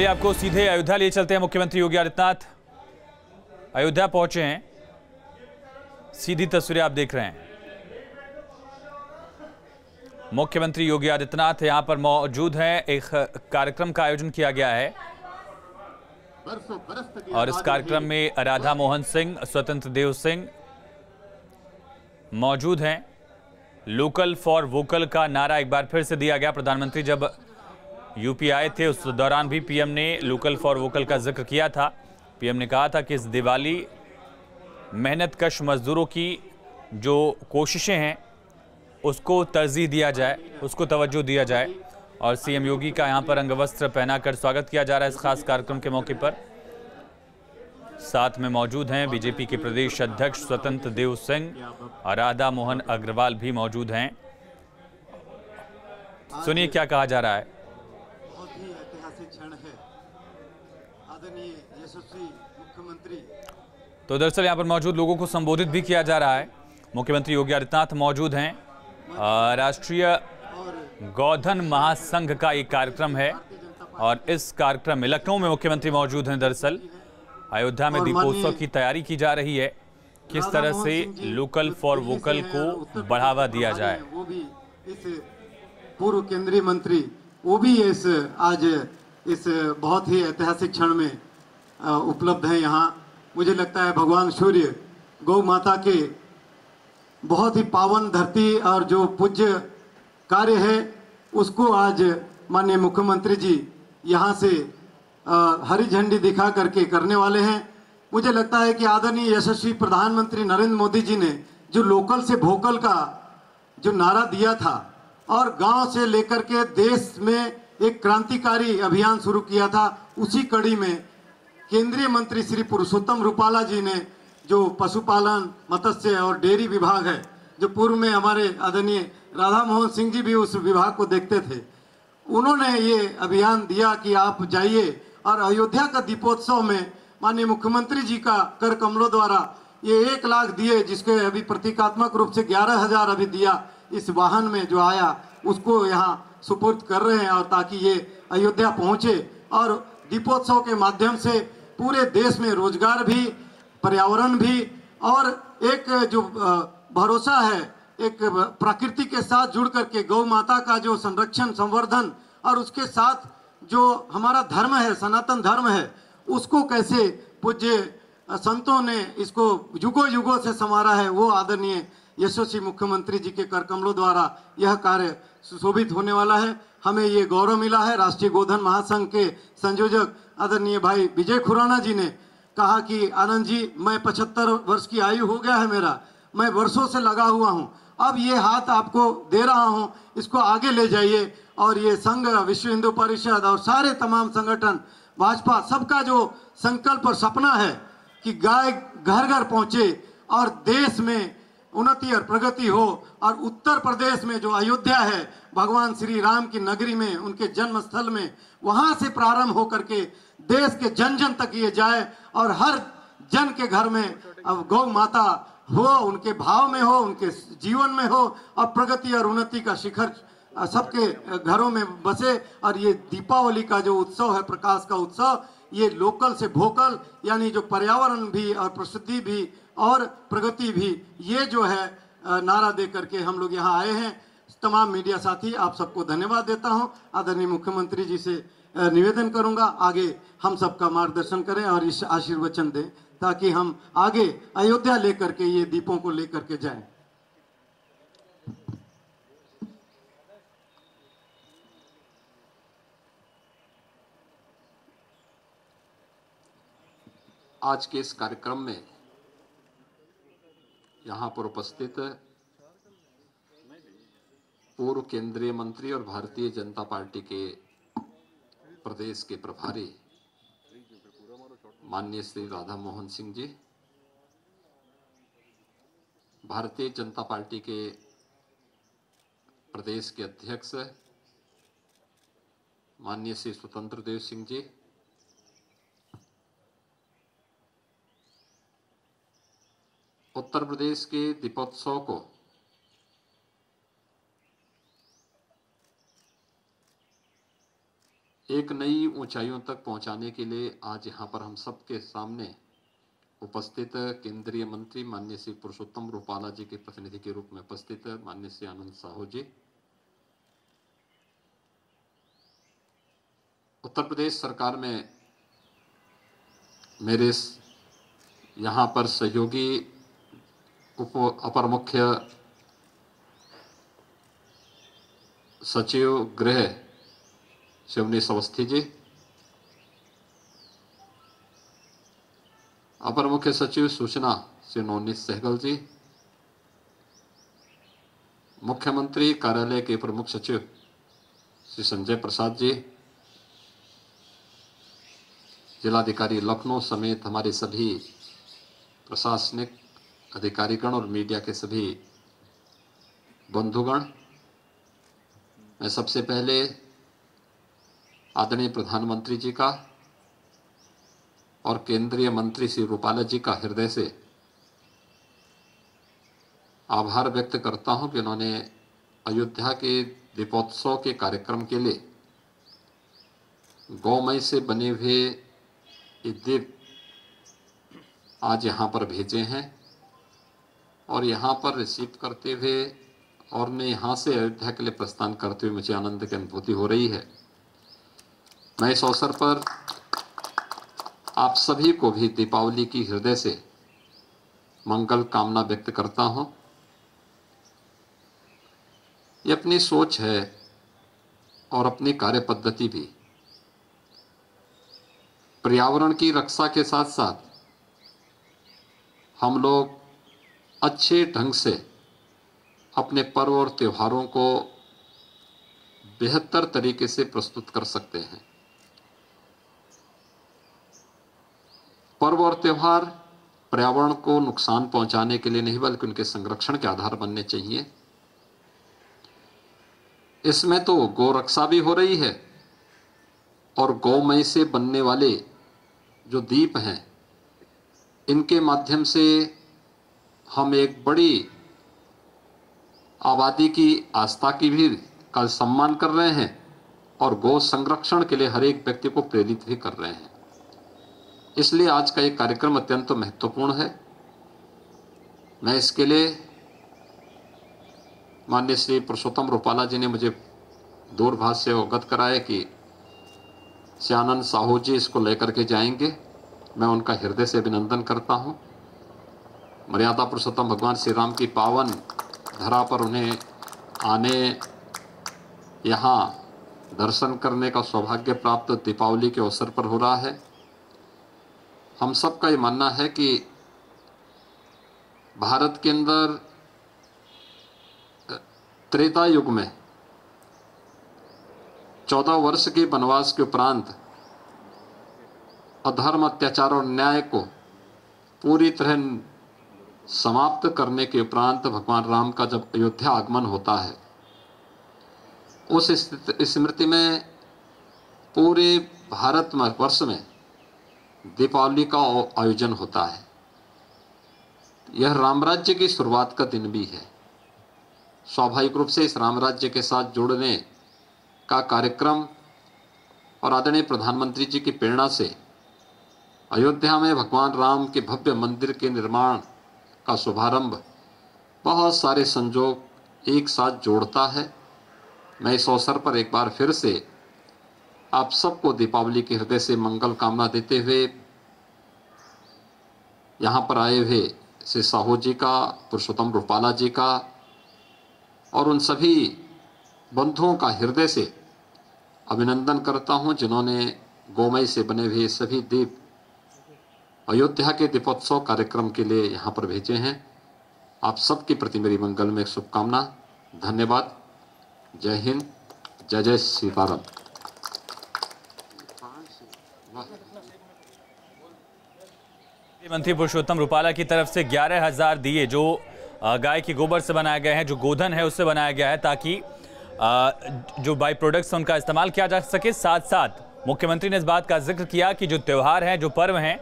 चलिए आपको सीधे अयोध्या ले चलते हैं। मुख्यमंत्री योगी आदित्यनाथ अयोध्या पहुंचे हैं, सीधी तस्वीरें आप देख रहे हैं। मुख्यमंत्री योगी आदित्यनाथ यहाँ पर मौजूद हैं। एक कार्यक्रम का आयोजन किया गया है और इस कार्यक्रम में राधामोहन सिंह, स्वतंत्र देव सिंह मौजूद हैं। लोकल फॉर वोकल का नारा एक बार फिर से दिया गया। प्रधानमंत्री जब यूपी आए थे उस दौरान भी पीएम ने लोकल फॉर वोकल का जिक्र किया था। पीएम ने कहा था कि इस दिवाली मेहनतकश मजदूरों की जो कोशिशें हैं उसको तरजीह दिया जाए, उसको तवज्जो दिया जाए। और सीएम योगी का यहाँ पर अंगवस्त्र पहनाकर स्वागत किया जा रहा है इस खास कार्यक्रम के मौके पर। साथ में मौजूद हैं बीजेपी के प्रदेश अध्यक्ष स्वतंत्र देव सिंह और राधा मोहन अग्रवाल भी मौजूद हैं। सुनिए क्या कहा जा रहा है। बहुत ही ऐतिहासिक क्षण है। आदरणीय यशस्वी मुख्यमंत्री, तो दरअसल यहाँ पर मौजूद लोगों को संबोधित भी किया जा रहा है। मुख्यमंत्री योगी आदित्यनाथ मौजूद हैं। राष्ट्रीय गौधन महासंघ का एक कार्यक्रम है और इस कार्यक्रम में लखनऊ में मुख्यमंत्री मौजूद हैं। दरअसल अयोध्या में दीपोत्सव की तैयारी की जा रही है, किस तरह से लोकल फॉर वोकल को बढ़ावा दिया जाए। वो भी इस पूर्व केंद्रीय मंत्री, वो भी इस आज इस बहुत ही ऐतिहासिक क्षण में उपलब्ध है। यहाँ मुझे लगता है भगवान सूर्य गौ माता के बहुत ही पावन धरती और जो पूज्य कार्य है उसको आज माननीय मुख्यमंत्री जी यहाँ से हरी झंडी दिखा करके करने वाले हैं। मुझे लगता है कि आदरणीय यशस्वी प्रधानमंत्री नरेंद्र मोदी जी ने जो लोकल से वोकल का जो नारा दिया था और गांव से लेकर के देश में एक क्रांतिकारी अभियान शुरू किया था, उसी कड़ी में केंद्रीय मंत्री श्री पुरुषोत्तम रूपाला जी ने जो पशुपालन, मत्स्य और डेयरी विभाग है, जो पूर्व में हमारे आदरणीय राधा मोहन सिंह जी भी उस विभाग को देखते थे, उन्होंने ये अभियान दिया कि आप जाइए। और अयोध्या का दीपोत्सव में माननीय मुख्यमंत्री जी का कर कमलों द्वारा ये 1 लाख दिए, जिसके अभी प्रतीकात्मक रूप से 11,000 अभी दिया इस वाहन में जो आया उसको यहाँ सुपुर्द कर रहे हैं, और ताकि ये अयोध्या पहुँचे और दीपोत्सव के माध्यम से पूरे देश में रोजगार भी, पर्यावरण भी और एक जो भरोसा है एक प्रकृति के साथ जुड़ करके गौ माता का जो संरक्षण, संवर्धन और उसके साथ जो हमारा धर्म है, सनातन धर्म है, उसको कैसे पूज्य संतों ने इसको युगों युगों से संवारा है, वो आदरणीय यशस्वी मुख्यमंत्री जी के कर कमलों द्वारा यह कार्य सुशोभित होने वाला है। हमें ये गौरव मिला है। राष्ट्रीय गोधन महासंघ के संयोजक आदरणीय भाई विजय खुराना जी ने कहा कि आनंद जी, मैं 75 वर्ष की आयु हो गया है मेरा, मैं वर्षों से लगा हुआ हूँ, अब ये हाथ आपको दे रहा हूँ, इसको आगे ले जाइए। और ये संघ, विश्व हिंदू परिषद और सारे तमाम संगठन, भाजपा, सबका जो संकल्प और सपना है कि गाय घर घर पहुँचे और देश में उन्नति और प्रगति हो। और उत्तर प्रदेश में जो अयोध्या है, भगवान श्री राम की नगरी में, उनके जन्म स्थल में, वहाँ से प्रारंभ होकर के देश के जन जन तक ये जाए और हर जन के घर में अब गौ माता हो, उनके भाव में हो, उनके जीवन में हो और प्रगति और उन्नति का शिखर सबके घरों में बसे। और ये दीपावली का जो उत्सव है, प्रकाश का उत्सव, ये लोकल से भोकल, यानी जो पर्यावरण भी और प्रसिद्धि भी और प्रगति भी, ये जो है नारा दे करके हम लोग यहाँ आए हैं। तमाम मीडिया साथी, आप सबको धन्यवाद देता हूँ। आदरणीय मुख्यमंत्री जी से निवेदन करूँगा आगे हम सबका मार्गदर्शन करें और इस आशीर्वचन दें ताकि हम आगे अयोध्या लेकर के ये दीपों को लेकर के जाएं। आज के इस कार्यक्रम में यहाँ पर उपस्थित पूर्व केंद्रीय मंत्री और भारतीय जनता पार्टी के प्रदेश के प्रभारी माननीय श्री राधा मोहन सिंह जी, भारतीय जनता पार्टी के प्रदेश के अध्यक्ष माननीय श्री स्वतंत्र देव सिंह जी, उत्तर प्रदेश के दीपोत्सव को एक नई ऊंचाइयों तक पहुंचाने के लिए आज यहां पर हम सबके सामने उपस्थित केंद्रीय मंत्री माननीय श्री पुरुषोत्तम रूपाला जी के प्रतिनिधि के रूप में उपस्थित माननीय श्री आनंद साहू जी, उत्तर प्रदेश सरकार में मेरे यहां पर सहयोगी अपर मुख्य सचिव गृह शिवनी जी, अपर मुख्य सचिव सूचना श्री नवनीत सहगल जी, मुख्यमंत्री कार्यालय के प्रमुख सचिव श्री संजय प्रसाद जी, जिलाधिकारी लखनऊ समेत हमारे सभी प्रशासनिक अधिकारीगण और मीडिया के सभी बंधुगण, मैं सबसे पहले आदरणीय प्रधानमंत्री जी का और केंद्रीय मंत्री श्री रूपाला जी का हृदय से आभार व्यक्त करता हूं कि उन्होंने अयोध्या के दीपोत्सव के कार्यक्रम के लिए गौमय से बने हुए ये दीप आज यहां पर भेजे हैं और यहां पर रिसीव करते हुए और मैं यहां से अयोध्या के लिए प्रस्थान करते हुए मुझे आनंद की अनुभूति हो रही है। मैं इस अवसर पर आप सभी को भी दीपावली की हृदय से मंगल कामना व्यक्त करता हूं। ये अपनी सोच है और अपनी कार्य पद्धति भी, पर्यावरण की रक्षा के साथ साथ हम लोग अच्छे ढंग से अपने पर्व और त्योहारों को बेहतर तरीके से प्रस्तुत कर सकते हैं। पर्व और त्यौहार पर्यावरण को नुकसान पहुंचाने के लिए नहीं बल्कि उनके संरक्षण के आधार बनने चाहिए। इसमें तो गौरक्षा भी हो रही है और गौमय से बनने वाले जो दीप हैं इनके माध्यम से हम एक बड़ी आबादी की आस्था की भी का सम्मान कर रहे हैं और गौ संरक्षण के लिए हर एक व्यक्ति को प्रेरित भी कर रहे हैं। इसलिए आज का ये कार्यक्रम अत्यंत महत्वपूर्ण है। मैं इसके लिए माननीय श्री पुरुषोत्तम रूपाला जी ने मुझे दूरभाष से अवगत कराया कि श्यानंद साहू जी इसको लेकर के जाएंगे। मैं उनका हृदय से अभिनंदन करता हूँ। मर्यादा पुरुषोत्तम भगवान श्री राम की पावन धरा पर उन्हें आने, यहाँ दर्शन करने का सौभाग्य प्राप्त दीपावली के अवसर पर हो रहा है। हम सबका ये मानना है कि भारत के अंदर त्रेता युग में 14 वर्ष के वनवास के उपरांत अधर्म, अत्याचार और न्याय को पूरी तरह समाप्त करने के उपरांत भगवान राम का जब अयोध्या आगमन होता है, उस स्मृति में पूरे भारत वर्ष में दीपावली का आयोजन होता है। यह रामराज्य की शुरुआत का दिन भी है। स्वाभाविक रूप से इस रामराज्य के साथ जुड़ने का कार्यक्रम और आदरणीय प्रधानमंत्री जी की प्रेरणा से अयोध्या में भगवान राम के भव्य मंदिर के निर्माण का शुभारंभ बहुत सारे संजोग एक साथ जोड़ता है। मैं इस अवसर पर एक बार फिर से आप सबको दीपावली के हृदय से मंगल कामना देते हुए यहाँ पर आए हुए श्री साहू जी का, पुरुषोत्तम रूपाला जी का और उन सभी बंधुओं का हृदय से अभिनंदन करता हूँ जिन्होंने गोमय से बने हुए सभी दीप अयोध्या के दीपोत्सव कार्यक्रम के लिए यहाँ पर भेजे हैं। आप सबके प्रति मेरी मंगल में शुभकामना। धन्यवाद। जय हिंद। जय जय सीताराम। मंत्री पुरुषोत्तम रूपाला की तरफ से 11,000 दिए जो गाय के गोबर से बनाए गए हैं, जो गोधन है उससे बनाया गया है, ताकि जो बाई प्रोडक्ट्स उनका इस्तेमाल किया जा सके। साथ साथ मुख्यमंत्री ने इस बात का जिक्र किया कि जो त्यौहार हैं, जो पर्व हैं,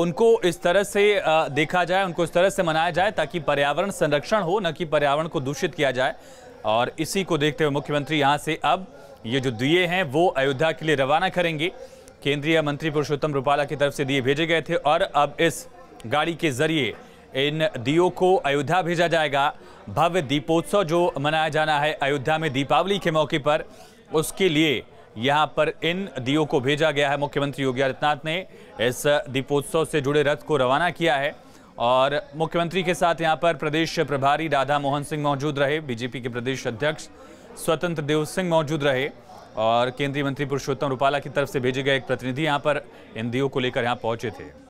उनको इस तरह से देखा जाए, उनको इस तरह से मनाया जाए ताकि पर्यावरण संरक्षण हो, न कि पर्यावरण को दूषित किया जाए। और इसी को देखते हुए मुख्यमंत्री यहाँ से अब ये जो दिए हैं वो अयोध्या के लिए रवाना करेंगे। केंद्रीय मंत्री पुरुषोत्तम रूपाला की तरफ से दिए भेजे गए थे और अब इस गाड़ी के जरिए इन दियों को अयोध्या भेजा जाएगा। भव्य दीपोत्सव जो मनाया जाना है अयोध्या में दीपावली के मौके पर, उसके लिए यहाँ पर इन दियों को भेजा गया है। मुख्यमंत्री योगी आदित्यनाथ ने इस दीपोत्सव से जुड़े रथ को रवाना किया है और मुख्यमंत्री के साथ यहाँ पर प्रदेश प्रभारी राधामोहन सिंह मौजूद रहे, बीजेपी के प्रदेश अध्यक्ष स्वतंत्र देव सिंह मौजूद रहे और केंद्रीय मंत्री पुरुषोत्तम रूपाला की तरफ से भेजे गए एक प्रतिनिधि यहाँ पर इन दियों को लेकर यहाँ पहुँचे थे।